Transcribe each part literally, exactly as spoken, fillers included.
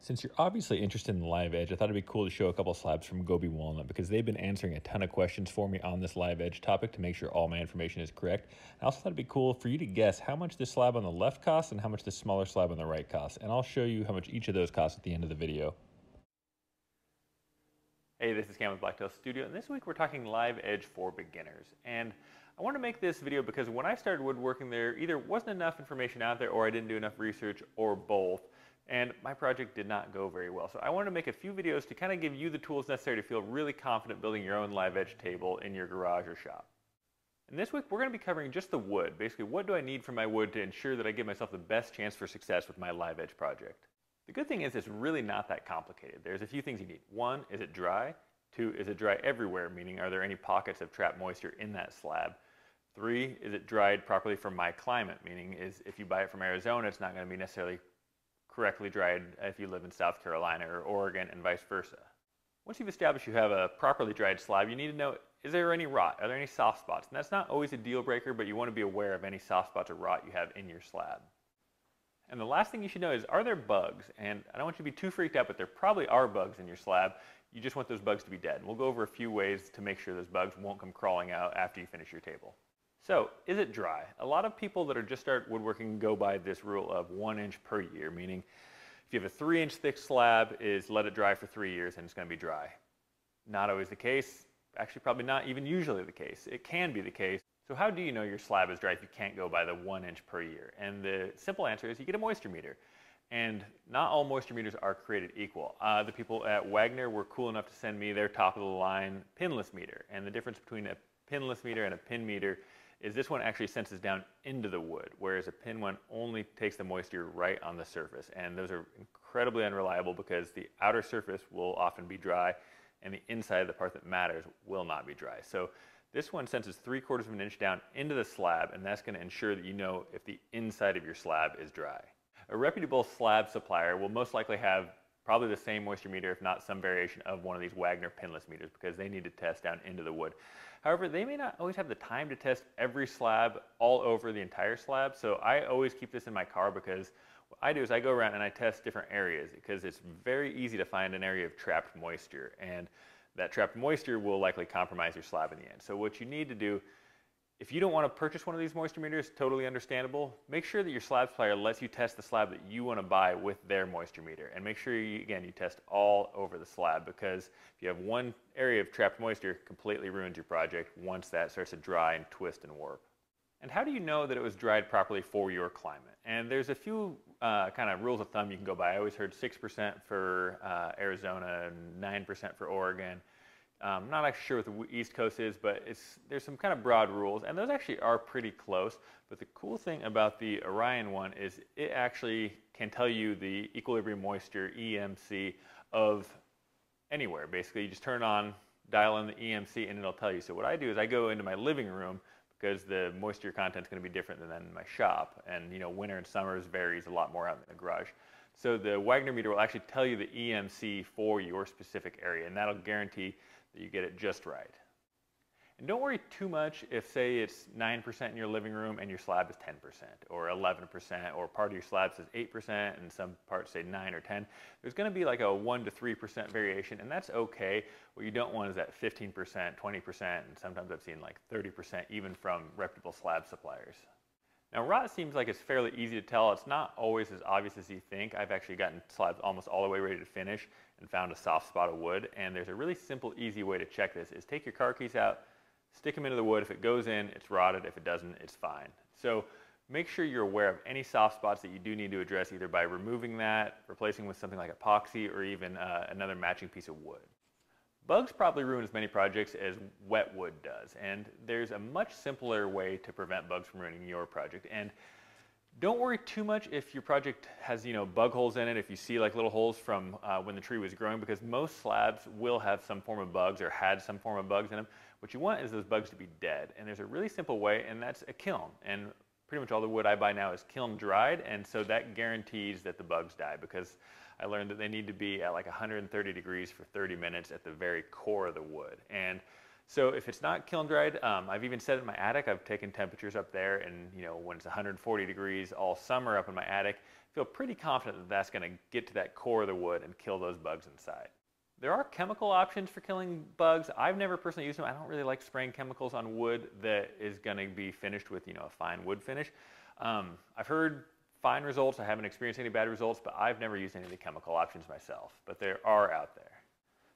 Since you're obviously interested in the live edge, I thought it'd be cool to show a couple slabs from Goby Walnut because they've been answering a ton of questions for me on this live edge topic to make sure all my information is correct. I also thought it'd be cool for you to guess how much this slab on the left costs and how much this smaller slab on the right costs. And I'll show you how much each of those costs at the end of the video. Hey, this is Cam with Blacktail Studio, and this week we're talking live edge for beginners. And I want to make this video because when I started woodworking, there either wasn't enough information out there, or I didn't do enough research, or both. And my project did not go very well. So I wanted to make a few videos to kind of give you the tools necessary to feel really confident building your own live edge table in your garage or shop. And this week we're going to be covering just the wood. Basically, what do I need for my wood to ensure that I give myself the best chance for success with my live edge project? The good thing is it's really not that complicated. There's a few things you need. One, is it dry? Two, is it dry everywhere? Meaning, are there any pockets of trapped moisture in that slab? Three, is it dried properly for my climate? Meaning, is if you buy it from Arizona, it's not going to be necessarily correctly dried if you live in South Carolina or Oregon, and vice versa. Once you've established you have a properly dried slab, you need to know, is there any rot? Are there any soft spots? And that's not always a deal breaker, but you want to be aware of any soft spots or rot you have in your slab. And the last thing you should know is, are there bugs? And I don't want you to be too freaked out, but there probably are bugs in your slab. You just want those bugs to be dead. And we'll go over a few ways to make sure those bugs won't come crawling out after you finish your table. So, is it dry? A lot of people that are just start woodworking go by this rule of one inch per year, meaning if you have a three inch thick slab, is let it dry for three years and it's going to be dry. Not always the case, actually probably not even usually the case. It can be the case. So how do you know your slab is dry if you can't go by the one inch per year? And the simple answer is you get a moisture meter. And not all moisture meters are created equal. Uh, the people at Wagner were cool enough to send me their top of the line pinless meter. And the difference between a pinless meter and a pin meter is this one actually senses down into the wood, whereas a pin one only takes the moisture right on the surface. And those are incredibly unreliable because the outer surface will often be dry and the inside, the part that matters, will not be dry. So this one senses three quarters of an inch down into the slab, and that's going to ensure that you know if the inside of your slab is dry. A reputable slab supplier will most likely have probably the same moisture meter, if not some variation of one of these Wagner pinless meters, because they need to test down into the wood. However, they may not always have the time to test every slab all over the entire slab. So I always keep this in my car, because what I do is I go around and I test different areas, because it's very easy to find an area of trapped moisture, and that trapped moisture will likely compromise your slab in the end. So what you need to do, if you don't want to purchase one of these moisture meters, totally understandable. Make sure that your slab supplier lets you test the slab that you want to buy with their moisture meter. And make sure, you, again, you test all over the slab, because if you have one area of trapped moisture, it completely ruins your project once that starts to dry and twist and warp. And how do you know that it was dried properly for your climate? And there's a few uh, kind of rules of thumb you can go by. I always heard six percent for uh, Arizona, nine percent for Oregon. I'm um, not actually sure what the East Coast is, but it's, there's some kind of broad rules, and those actually are pretty close. But the cool thing about the Orion one is it actually can tell you the equilibrium moisture, E M C, of anywhere. Basically, you just turn on, dial in the E M C, and it'll tell you. So what I do is I go into my living room, because the moisture content is going to be different than in my shop. And you know, winter and summers varies a lot more out in the garage. So the Wagner meter will actually tell you the E M C for your specific area, and that'll guarantee that you get it just right. And don't worry too much if, say, it's nine percent in your living room and your slab is ten percent or eleven percent, or part of your slab says eight percent and some parts say nine or ten. There's going to be like a one to three percent variation, and that's okay. What you don't want is that fifteen percent, twenty percent, and sometimes I've seen like thirty percent even from reputable slab suppliers. Now, rot seems like it's fairly easy to tell. It's not always as obvious as you think. I've actually gotten slabs almost all the way ready to finish and found a soft spot of wood. And there's a really simple, easy way to check this, is take your car keys out, stick them into the wood. If it goes in, it's rotted. If it doesn't, it's fine. So make sure you're aware of any soft spots that you do need to address, either by removing that, replacing with something like epoxy, or even uh, another matching piece of wood. Bugs probably ruin as many projects as wet wood does, and there's a much simpler way to prevent bugs from ruining your project. And don't worry too much if your project has, you know, bug holes in it, if you see like little holes from uh, when the tree was growing, because most slabs will have some form of bugs or had some form of bugs in them. What you want is those bugs to be dead, and there's a really simple way, and that's a kiln. And pretty much all the wood I buy now is kiln dried, and so that guarantees that the bugs die, because I learned that they need to be at like one hundred thirty degrees for thirty minutes at the very core of the wood. And So if it's not kiln dried, um, I've even said in my attic, I've taken temperatures up there, and you know, when it's one hundred forty degrees all summer up in my attic, I feel pretty confident that that's going to get to that core of the wood and kill those bugs inside. There are chemical options for killing bugs. I've never personally used them. I don't really like spraying chemicals on wood that is going to be finished with, you know, a fine wood finish. Um, I've heard fine results. I haven't experienced any bad results, but I've never used any of the chemical options myself, but there are out there.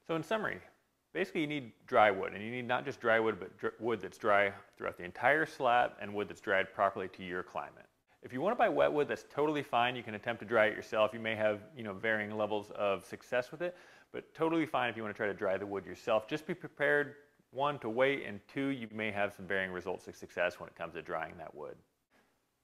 So in summary, basically, you need dry wood, and you need not just dry wood, but dr wood that's dry throughout the entire slab and wood that's dried properly to your climate. If you want to buy wet wood, that's totally fine. You can attempt to dry it yourself. You may have, you know, varying levels of success with it, but totally fine if you want to try to dry the wood yourself. Just be prepared, one, to wait, and two, you may have some varying results of success when it comes to drying that wood.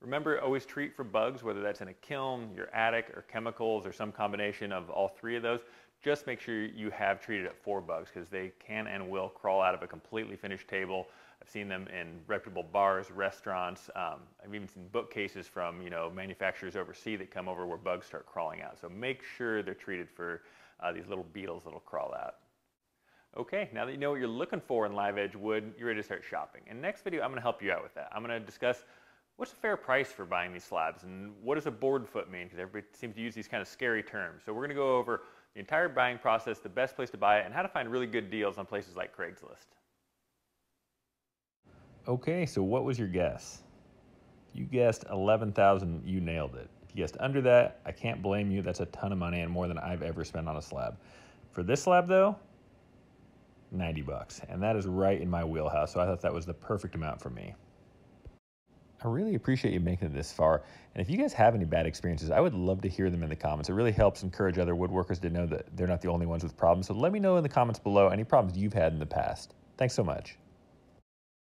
Remember, always treat for bugs, whether that's in a kiln, your attic, or chemicals, or some combination of all three of those. Just make sure you have treated it for bugs, because they can and will crawl out of a completely finished table. I've seen them in reputable bars, restaurants. Um, I've even seen bookcases from, you know, manufacturers overseas that come over where bugs start crawling out. So make sure they're treated for uh, these little beetles that'll crawl out. Okay, now that you know what you're looking for in live edge wood, you're ready to start shopping. And next video, I'm going to help you out with that. I'm going to discuss what's a fair price for buying these slabs, and what does a board foot mean, because everybody seems to use these kind of scary terms. So we're going to go over the entire buying process, the best place to buy it, and how to find really good deals on places like Craigslist. Okay, so what was your guess? You guessed eleven thousand dollars, you nailed it. If you guessed under that, I can't blame you. That's a ton of money and more than I've ever spent on a slab. For this slab though, ninety bucks, and that is right in my wheelhouse, so I thought that was the perfect amount for me. I really appreciate you making it this far, and if you guys have any bad experiences, I would love to hear them in the comments. It really helps encourage other woodworkers to know that they're not the only ones with problems, so let me know in the comments below any problems you've had in the past. Thanks so much.